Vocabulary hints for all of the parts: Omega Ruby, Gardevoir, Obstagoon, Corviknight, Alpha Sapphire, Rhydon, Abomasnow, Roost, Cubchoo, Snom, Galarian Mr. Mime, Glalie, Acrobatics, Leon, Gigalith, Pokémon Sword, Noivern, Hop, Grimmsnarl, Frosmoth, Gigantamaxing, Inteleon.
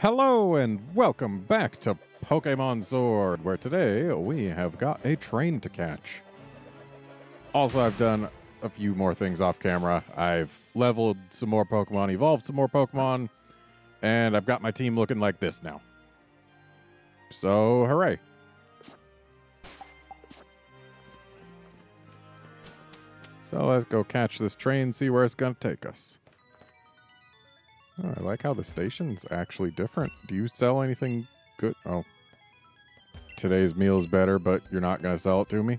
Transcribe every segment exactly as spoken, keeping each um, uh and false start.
Hello and welcome back to Pokémon Sword, where today we have got a train to catch. Also, I've done a few more things off camera. I've leveled some more Pokémon, evolved some more Pokémon, and I've got my team looking like this now. So, hooray. So let's go catch this train, see where it's going to take us. Oh, I like how the station's actually different. Do you sell anything good? Oh. Today's meal's better, but you're not going to sell it to me?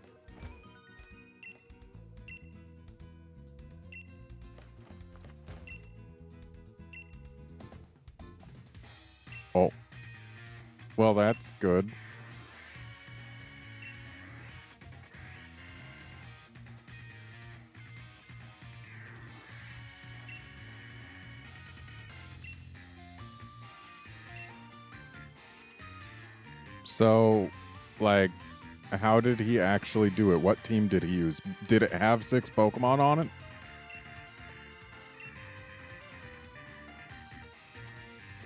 Oh. Well, that's good. So, like, how did he actually do it? What team did he use? Did it have six Pokemon on it?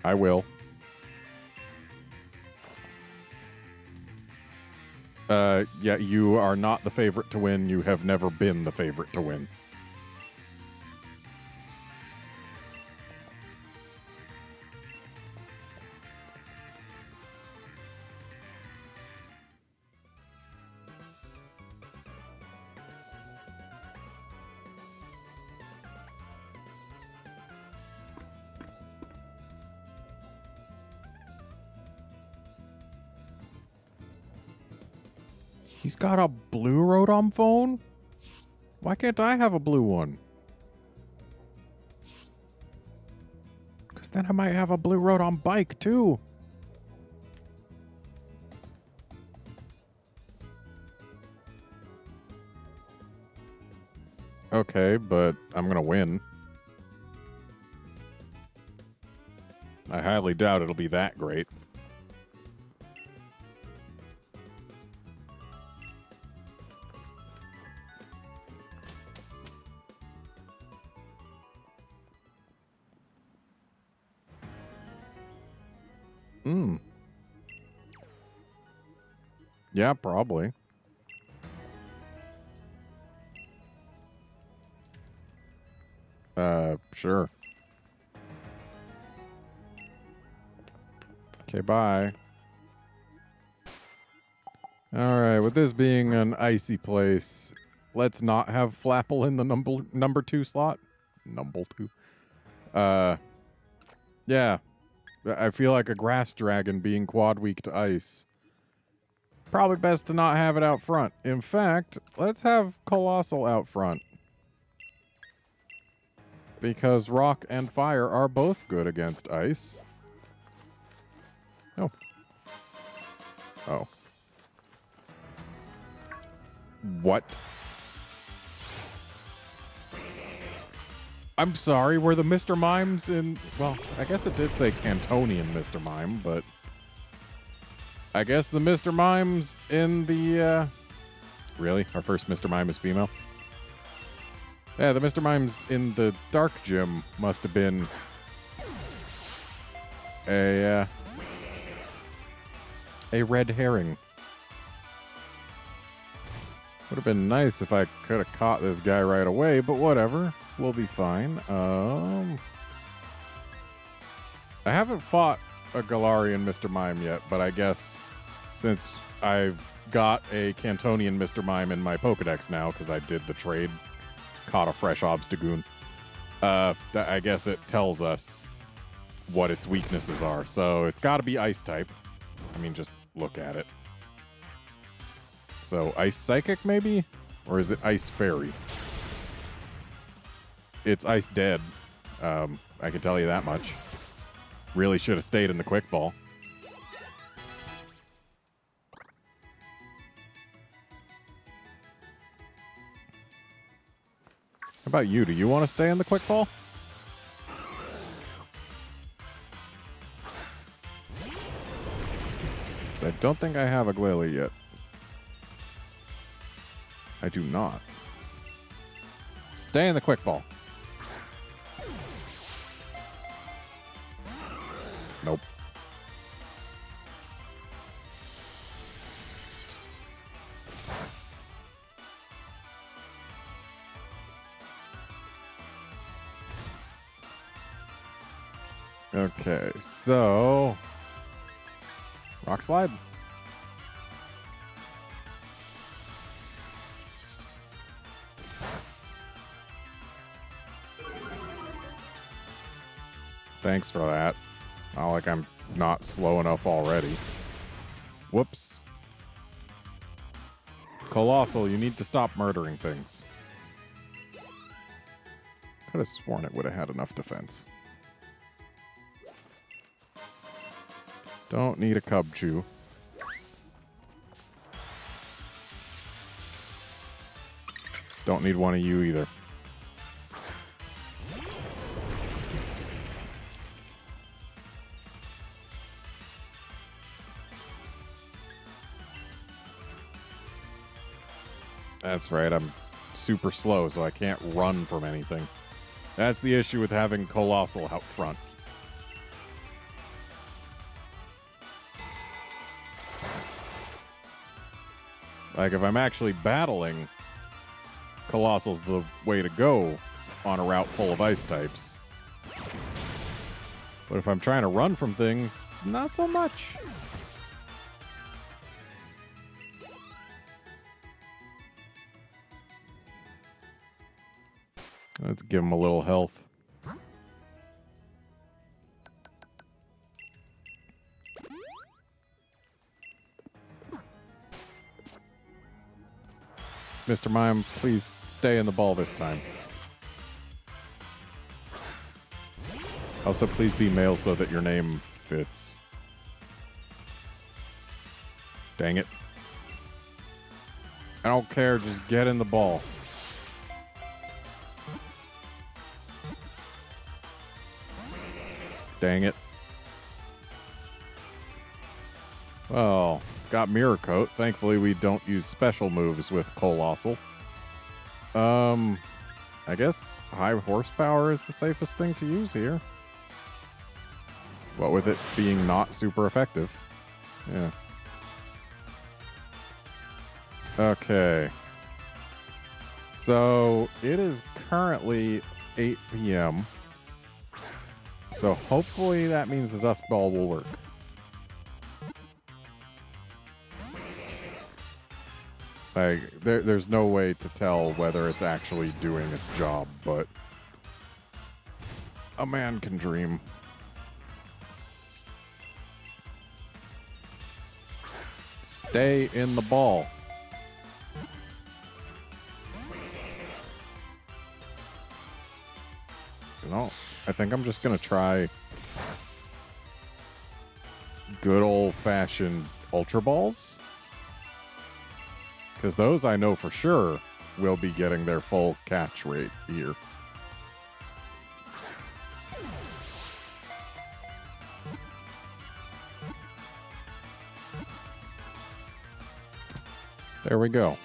I will. Uh, yeah, you are not the favorite to win. You have never been the favorite to win. He's got a blue Rotom phone? Why can't I have a blue one? Because then I might have a blue Rotom bike, too. Okay, but I'm going to win. I highly doubt it'll be that great. Mm. Yeah, probably. Uh, sure. Okay, bye. All right, with this being an icy place, let's not have Flapple in the number number two slot. Number two. Uh, yeah. I feel like a grass dragon being quad weak to ice. Probably best to not have it out front. In fact, let's have Colossal out front. Because rock and fire are both good against ice. Oh. Oh. What? I'm sorry, were the Mister Mimes in... Well, I guess it did say Cantonian Mister Mime, but... I guess the Mister Mimes in the... Uh, really? Our first Mister Mime is female? Yeah, the Mister Mimes in the Dark Gym must have been... A... Uh, a red herring. Would have been nice if I could have caught this guy right away, but whatever. We'll be fine. Um, I haven't fought a Galarian Mister Mime yet, but I guess since I've got a Cantonian Mister Mime in my Pokédex now, because I did the trade, caught a fresh Obstagoon, uh, th I guess it tells us what its weaknesses are. So it's got to be Ice type. I mean, just look at it. So Ice Psychic, maybe? Or is it Ice Fairy? It's ice dead. Um, I can tell you that much. Really should have stayed in the quick ball. How about you? Do you want to stay in the quick ball? Because I don't think I have a Glalie yet. I do not. Stay in the quick ball. Nope. Okay, so Rock Slide. Thanks for that. Not like I'm not slow enough already. Whoops. Colossal, you need to stop murdering things. Could have sworn it would have had enough defense. Don't need a Cubchoo. Don't need one of you either. That's right, I'm super slow, so I can't run from anything. That's the issue with having Colossal out front. Like, if I'm actually battling, Colossal's the way to go on a route full of ice types. But if I'm trying to run from things, not so much. Let's give him a little health. Mister Mime, please stay in the ball this time. Also, please be male so that your name fits. Dang it. I don't care, just get in the ball. Dang it. Well, it's got Mirror Coat. Thankfully, we don't use special moves with Colossal. Um, I guess High Horsepower is the safest thing to use here. What with it being not super effective. Yeah. Okay. So, it is currently eight p m So hopefully that means the Dusk Ball will work. Like, there, there's no way to tell whether it's actually doing its job, but a man can dream. Stay in the ball. You know, I think I'm just going to try good old-fashioned Ultra Balls. Because those, I know for sure, will be getting their full catch rate here. There we go.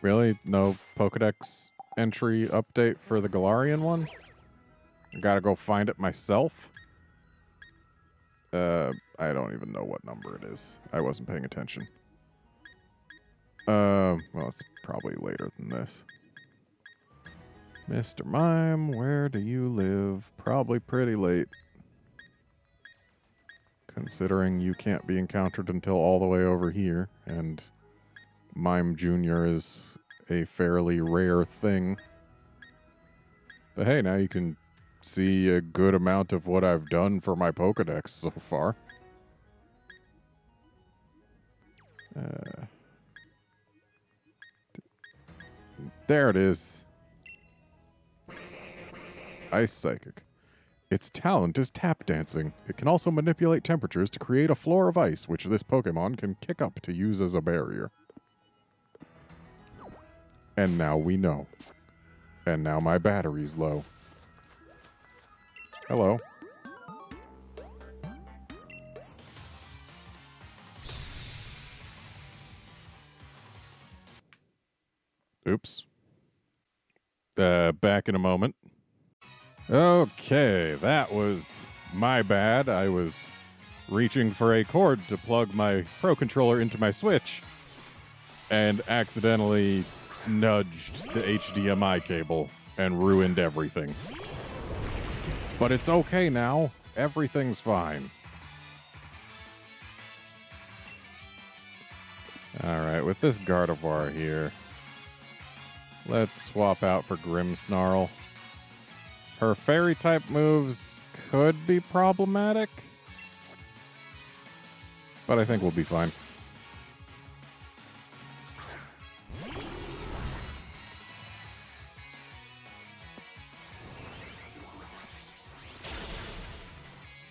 Really? No Pokédex entry update for the Galarian one? I gotta go find it myself? Uh, I don't even know what number it is. I wasn't paying attention. Uh, well, it's probably later than this. Mister Mime, where do you live? Probably pretty late. Considering you can't be encountered until all the way over here, and Mime Junior is a fairly rare thing. But hey, now you can see a good amount of what I've done for my Pokédex so far. Uh, there it is. Ice Psychic. Its talent is tap dancing. It can also manipulate temperatures to create a floor of ice, which this Pokémon can kick up to use as a barrier. And now we know. And now my battery's low. Hello. Oops. Uh, back in a moment. Okay, that was my bad. I was reaching for a cord to plug my Pro Controller into my Switch and accidentally nudged the H D M I cable and ruined everything. But it's okay now. Everything's fine. Alright, with this Gardevoir here, let's swap out for Grimmsnarl. Her Fairy-type moves could be problematic, but I think we'll be fine.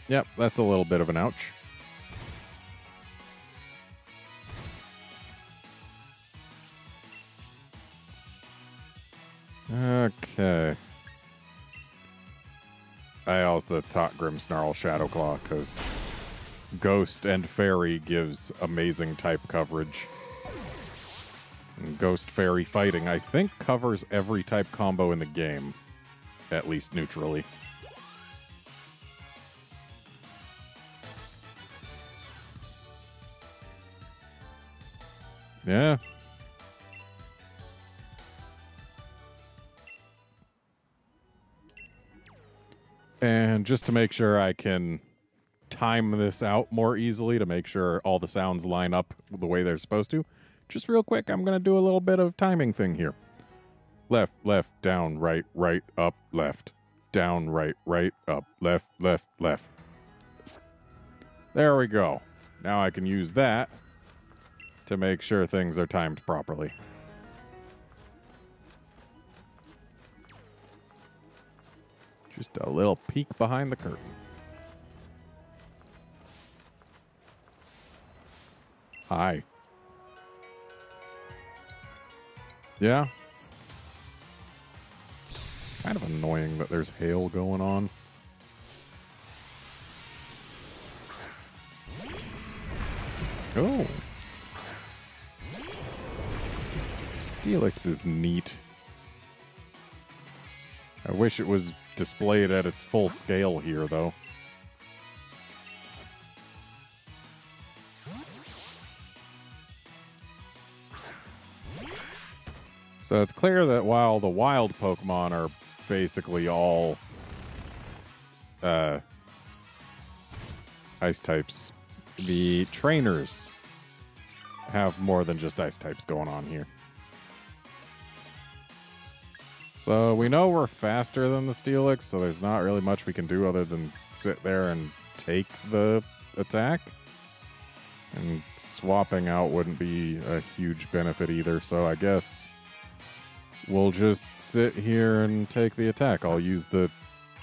Yep, that's a little bit of an ouch. Okay. I also taught Grimmsnarl Shadowclaw because Ghost and Fairy gives amazing type coverage. And Ghost Fairy fighting, I think, covers every type combo in the game, at least neutrally. Yeah. And just to make sure I can time this out more easily to make sure all the sounds line up the way they're supposed to, just real quick, I'm going to do a little bit of timing thing here. Left, left, down, right, right, up, left. Down, right, right, up, left, left, left. There we go. Now I can use that to make sure things are timed properly. Just a little peek behind the curtain. Hi. Yeah. Kind of annoying that there's hail going on. Oh. Steelix is neat. I wish it was displayed at its full scale here, though. So it's clear that while the wild Pokemon are basically all uh, ice types, the trainers have more than just ice types going on here. So we know we're faster than the Steelix, so there's not really much we can do other than sit there and take the attack. And swapping out wouldn't be a huge benefit either, so I guess we'll just sit here and take the attack. I'll use the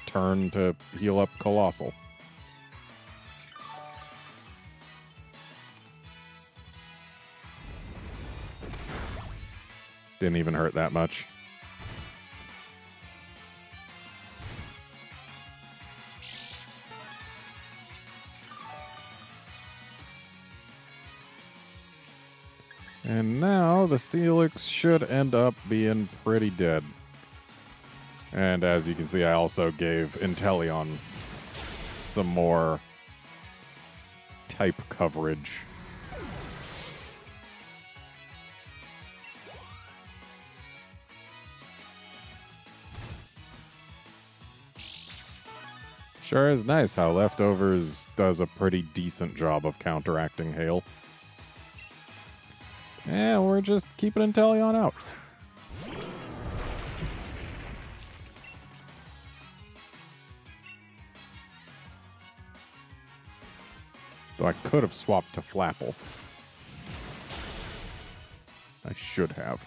turn to heal up Colossal. Didn't even hurt that much. And now the Steelix should end up being pretty dead. And as you can see, I also gave Inteleon some more type coverage. Sure is nice how Leftovers does a pretty decent job of counteracting hail. Yeah, we're just keeping Inteleon out. Though I could have swapped to Flapple. I should have.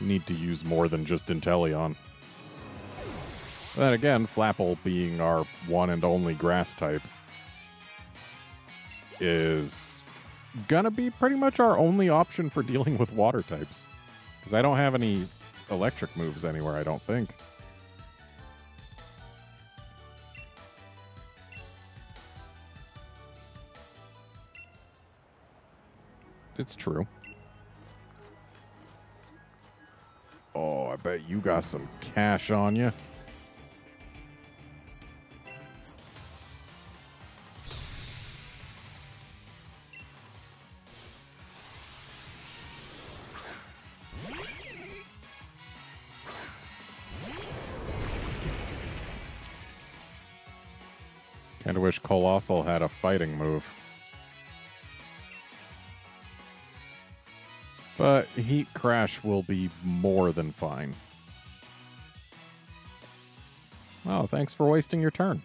Need to use more than just Inteleon. Then again, Flapple being our one and only grass type is gonna be pretty much our only option for dealing with water types, because I don't have any electric moves anywhere, I don't think. It's true. Oh, I bet you got some cash on you. Kind of wish Colossal had a fighting move. But Heat Crash will be more than fine. Oh, thanks for wasting your turn.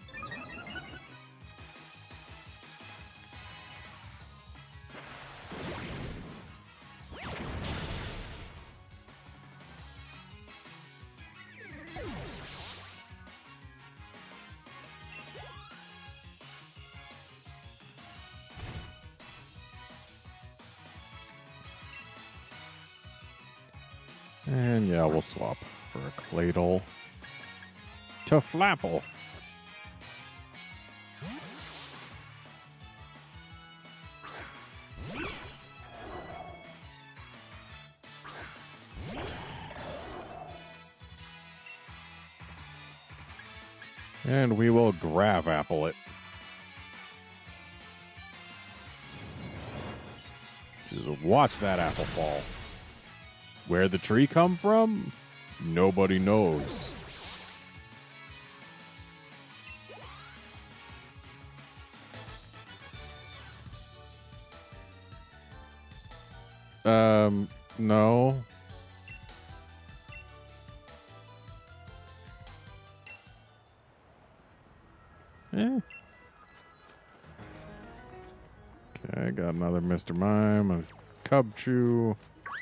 And yeah, we'll swap for a Claydol to Flapple. And we will Grav Apple it. Just watch that apple fall. Where the tree come from? Nobody knows. Um, no. Eh. Okay, I got another Mister Mime, a Cubchoo, a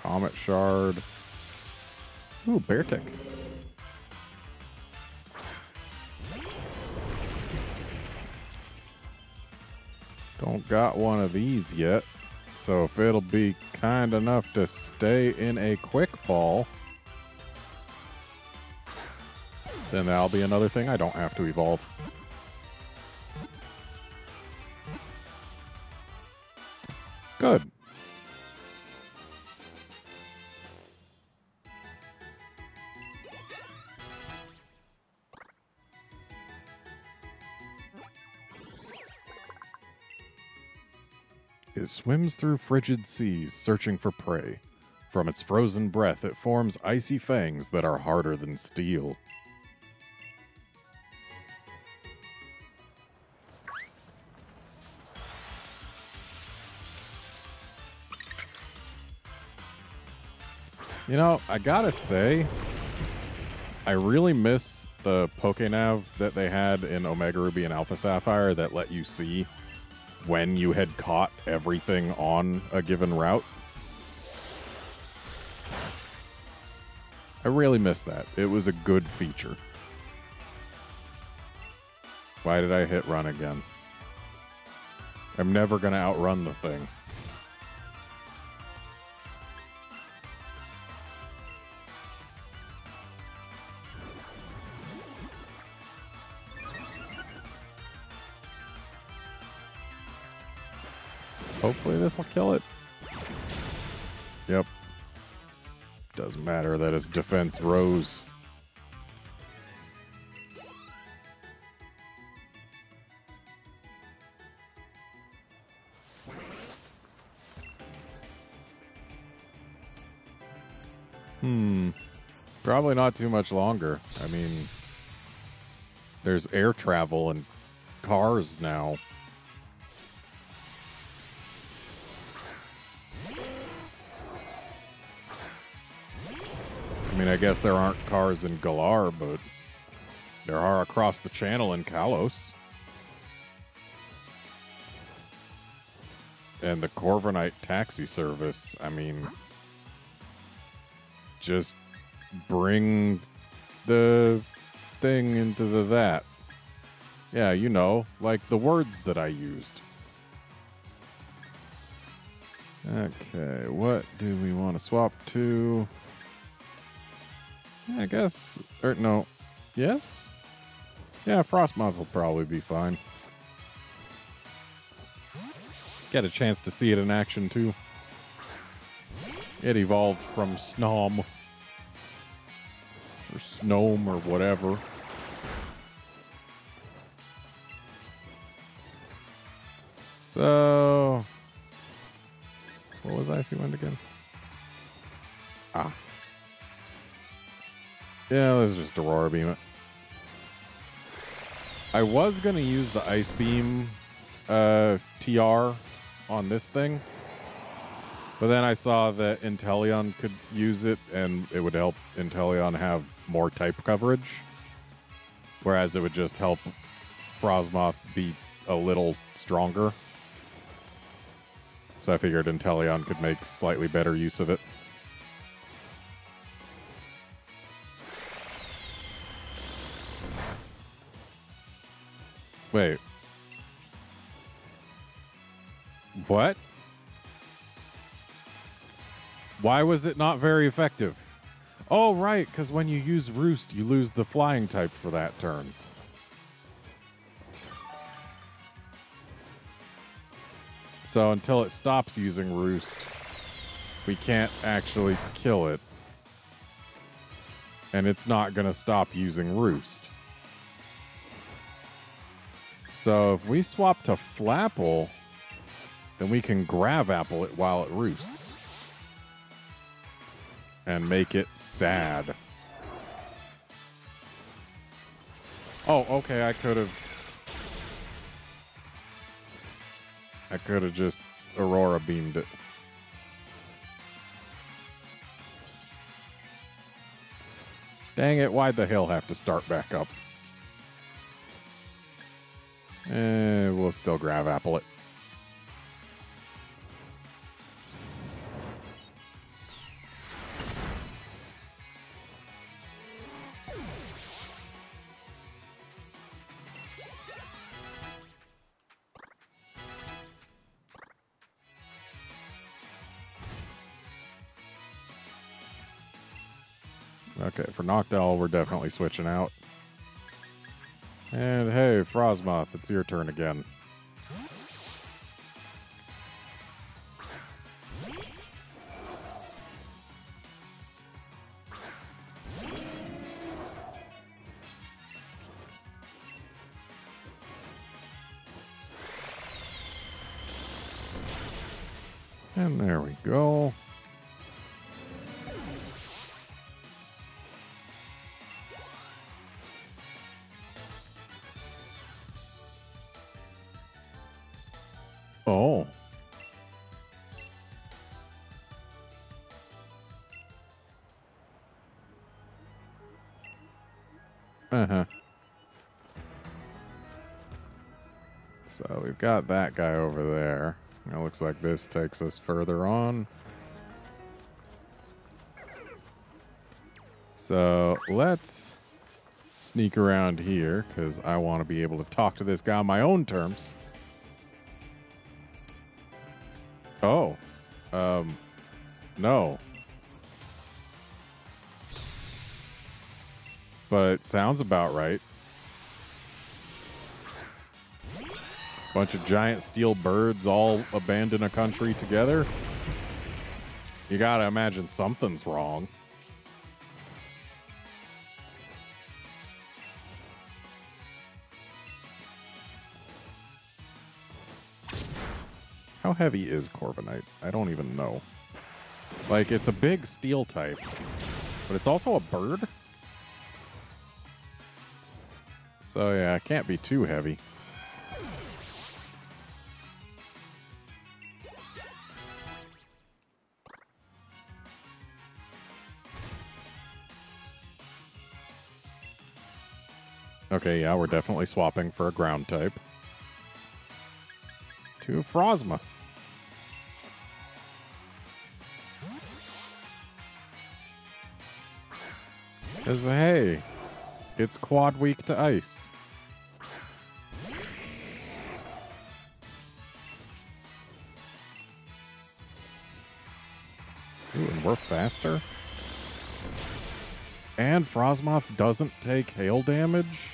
Comet Shard. Ooh, Beartic. Don't got one of these yet, so if it'll be kind enough to stay in a quick ball, then that'll be another thing I don't have to evolve. Good. It swims through frigid seas, searching for prey. From its frozen breath, it forms icy fangs that are harder than steel. You know, I gotta say, I really miss the PokéNav that they had in Omega Ruby and Alpha Sapphire that let you see when you had caught everything on a given route. I really miss that. It was a good feature. Why did I hit run again? I'm never going to outrun the thing. Hopefully this will kill it. Yep. Doesn't matter that its defense rose. Hmm. Probably not too much longer. I mean, there's air travel and cars now. I mean, I guess there aren't cars in Galar, but there are across the channel in Kalos. And the Corviknight taxi service, I mean, just bring the thing into the that. Yeah, you know, like the words that I used. Okay, what do we want to swap to? I guess, or no, yes? Yeah, Frosmoth will probably be fine. Get a chance to see it in action, too. It evolved from Snom. Or Snom, or whatever. So, what was Icy Wind again? Ah. Yeah, let's just Aurora Beam it. I was going to use the Ice Beam uh, T R on this thing, but then I saw that Inteleon could use it, and it would help Inteleon have more type coverage, whereas it would just help Frosmoth be a little stronger. So I figured Inteleon could make slightly better use of it. Wait. What? Why was it not very effective? Oh, right, because when you use Roost, you lose the flying type for that turn. So until it stops using Roost, we can't actually kill it. And it's not going to stop using Roost. So if we swap to Flapple, then we can grab Apple it while it roosts and make it sad. Oh, okay, I could have I could have just Aurora beamed it. Dang it, why'd the hill have to start back up? Eh, we'll still grab Apple it. Okay, for Noctowl, we're definitely switching out. And hey, Frosmoth, it's your turn again. And there we go. Oh. Uh-huh. So we've got that guy over there. It looks like this takes us further on. So let's sneak around here because I want to be able to talk to this guy on my own terms. Oh, um, no. But it sounds about right. Bunch of giant steel birds all abandon a country together. You gotta imagine something's wrong. How heavy is Corviknight? I don't even know. Like, it's a big steel type, but it's also a bird? So yeah, it can't be too heavy. Okay, yeah, we're definitely swapping for a ground type. To Frosmoth. Because, hey, it's quad weak to ice. Ooh, and we're faster. And Frosmoth doesn't take hail damage.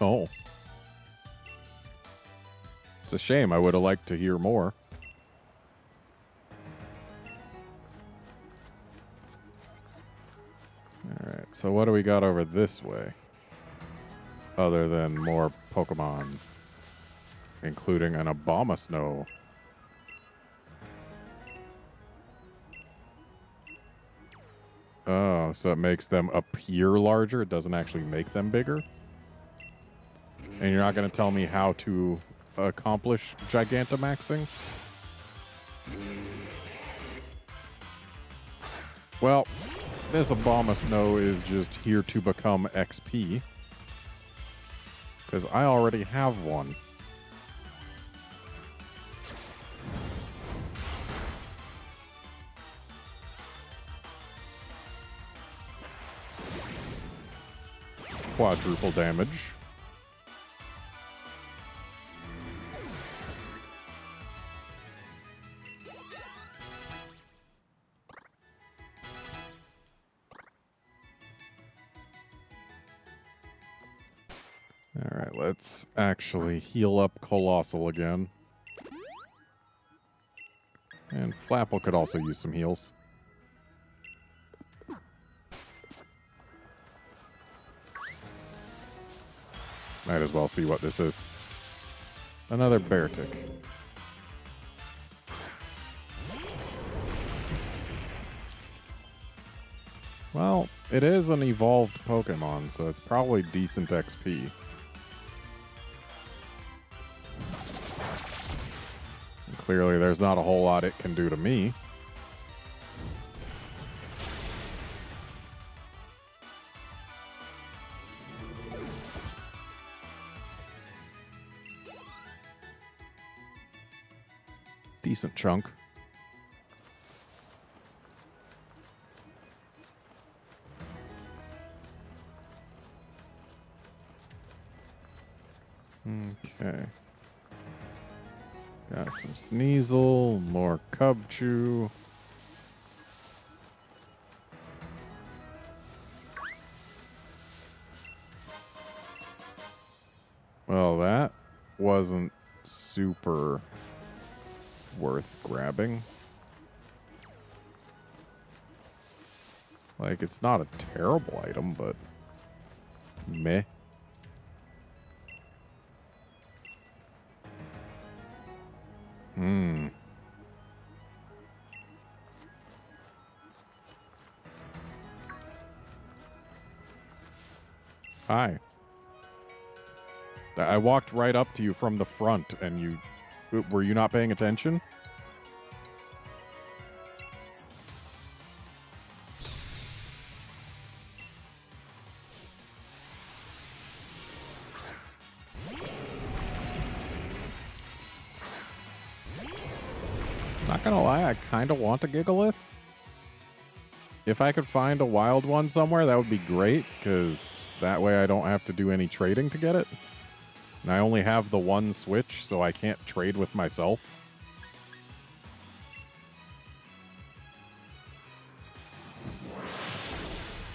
Oh. It's a shame. I would have liked to hear more. All right. So what do we got over this way? Other than more Pokemon, including an Abomasnow. Oh, so it makes them appear larger. It doesn't actually make them bigger. And you're not going to tell me how to accomplish Gigantamaxing? Well, this Abomasnow is just here to become X P. Because I already have one. Quadruple damage. Alright, let's actually heal up Colossal again. And Flapple could also use some heals. Might as well see what this is. Another Beartic. Well, it is an evolved Pokemon, so it's probably decent X P. And clearly, there's not a whole lot it can do to me. Decent chunk. Okay. Got some Sneasel, more Cubchoo. Well, that wasn't super worth grabbing. Like, it's not a terrible item, but meh. Hmm. Hi. I walked right up to you from the front and you... Were you not paying attention? Not gonna lie, I kind of want a Gigalith. If I could find a wild one somewhere, that would be great, because that way I don't have to do any trading to get it. And I only have the one switch, so I can't trade with myself.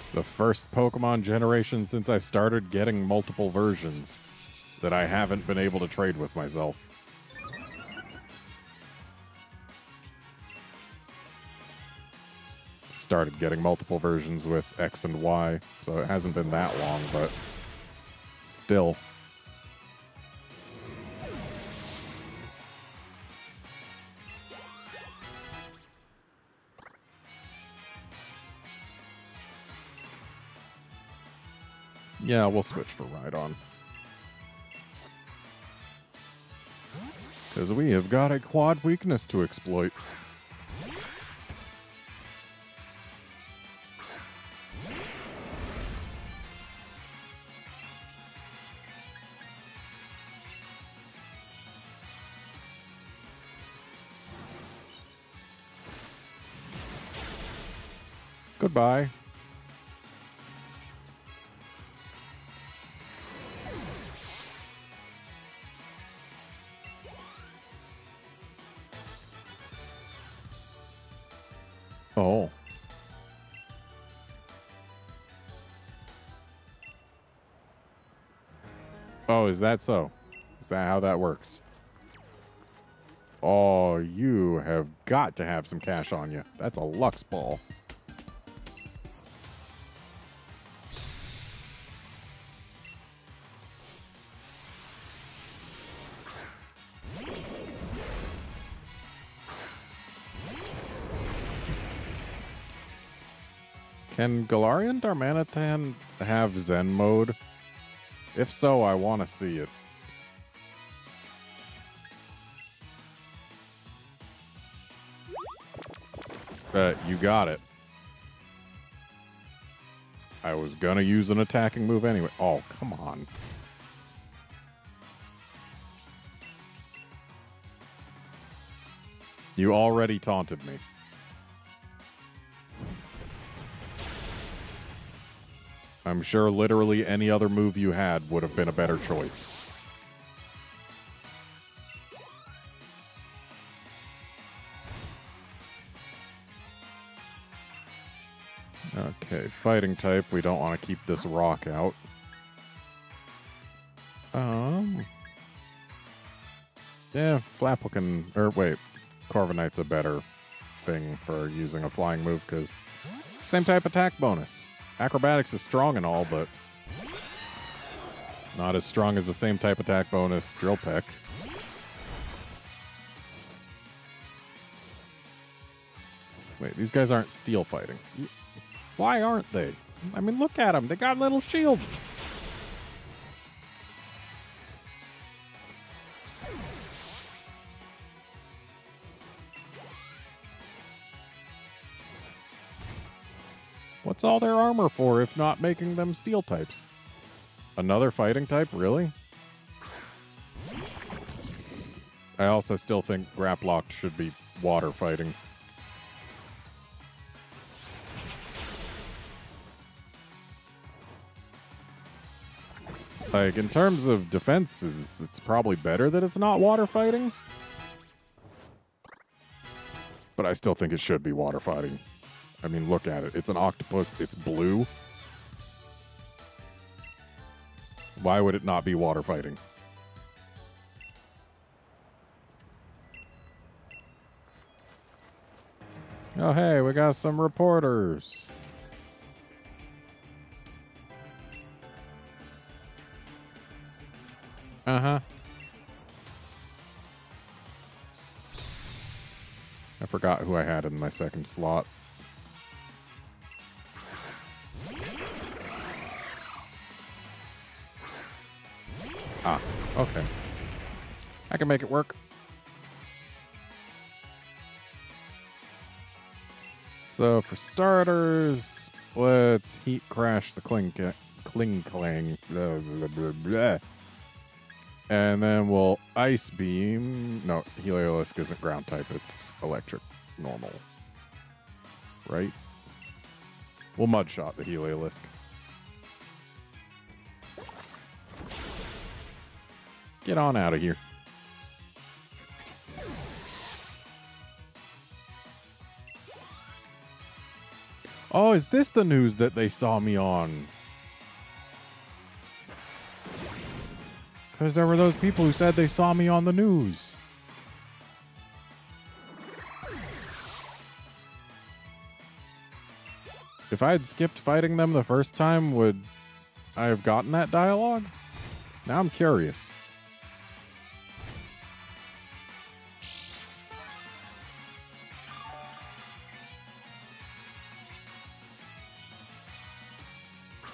It's the first Pokemon generation since I started getting multiple versions that I haven't been able to trade with myself. Started getting multiple versions with X and Y, so it hasn't been that long, but still... Yeah, we'll switch for Rhydon. Because we have got a quad weakness to exploit. Goodbye. Oh. Oh, is that so? Is that how that works? Oh, you have got to have some cash on you. That's a Lux Ball. Can Galarian Darmanitan have Zen mode? If so, I want to see it. Uh, you got it. I was gonna use an attacking move anyway. Oh, come on. You already taunted me. I'm sure literally any other move you had would have been a better choice. Okay, fighting type. We don't want to keep this rock out. Um. Yeah, Flapple can... Or wait, Corviknight's a better thing for using a flying move because same type attack bonus. Acrobatics is strong and all, but not as strong as the same type attack bonus, Drill Peck. Wait, these guys aren't steel fighting. Why aren't they? I mean, look at them. They got little shields. What's all their armor for if not making them steel types? Another fighting type, really? I also still think Graplocked should be water fighting. Like, in terms of defenses, it's probably better that it's not water fighting. But I still think it should be water fighting. I mean, look at it. It's an octopus. It's blue. Why would it not be water fighting? Oh, hey, we got some reporters. Uh-huh. I forgot who I had in my second slot. Ah, okay. I can make it work. So for starters, let's heat crash the cling cling clang. Blah, blah, blah, blah. And then we'll Ice Beam. No, Heliolisk isn't ground type. It's electric normal. Right? We'll Mud Shot the Heliolisk. Get on out of here. Oh, is this the news that they saw me on? Because there were those people who said they saw me on the news. If I had skipped fighting them the first time, would I have gotten that dialogue? Now I'm curious.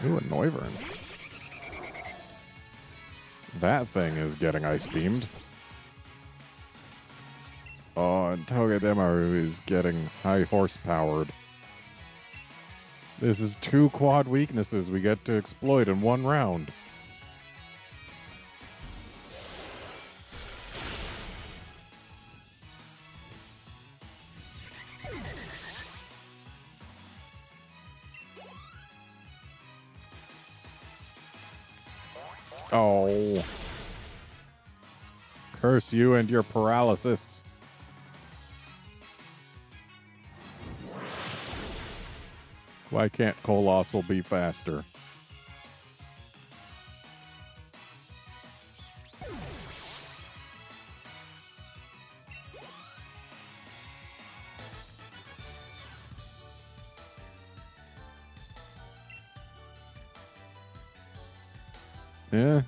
Ooh, a Noivern. That thing is getting ice beamed. Oh, and Togedemaru is getting high horsepowered. This is two quad weaknesses we get to exploit in one round. Oh. Curse you and your paralysis. Why can't Colossal be faster? Yeah.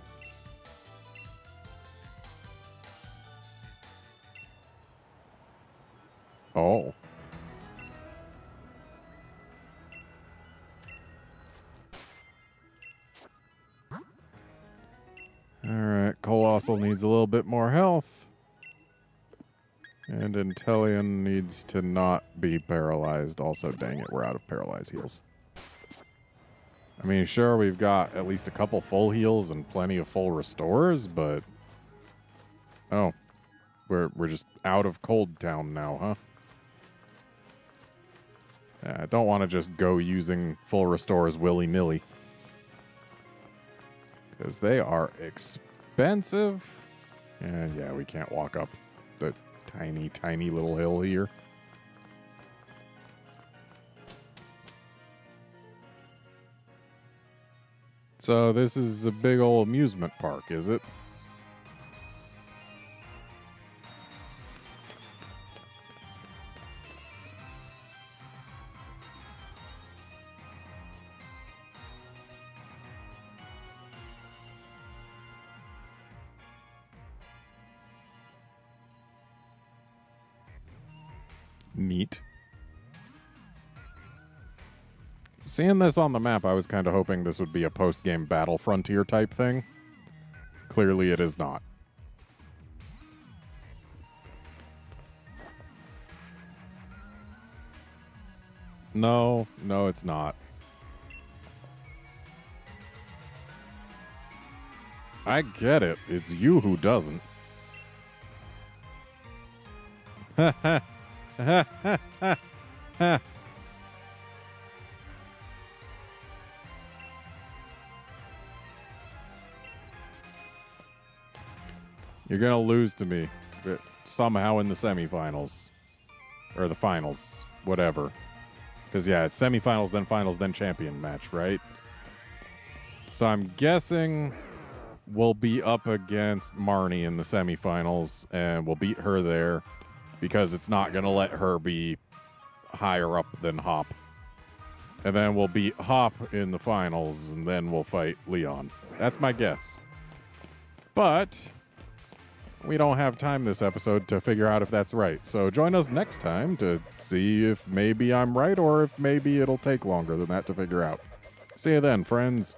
Oh. Colossal needs a little bit more health. And Inteleon needs to not be paralyzed. Also, dang it, we're out of paralyzed heals. I mean, sure, we've got at least a couple full heals and plenty of full restores, but... Oh. We're, we're just out of Cold Town now, huh? Yeah, I don't want to just go using full restores willy-nilly. Because they are expensive. And yeah, we can't walk up the tiny, tiny little hill here. So this is a big old amusement park, is it? Neat. Seeing this on the map, I was kind of hoping this would be a post-game Battle Frontier type thing. Clearly it is not. No, no it's not. I get it. It's you who doesn't. Ha ha. Ha ha ha ha. You're gonna lose to me somehow in the semifinals or the finals, whatever. Because yeah, it's semifinals, then finals, then champion match, right? So I'm guessing we'll be up against Marnie in the semifinals, and we'll beat her there. Because it's not going to let her be higher up than Hop. And then we'll beat Hop in the finals, and then we'll fight Leon. That's my guess. But we don't have time this episode to figure out if that's right. So join us next time to see if maybe I'm right, or if maybe it'll take longer than that to figure out. See you then, friends.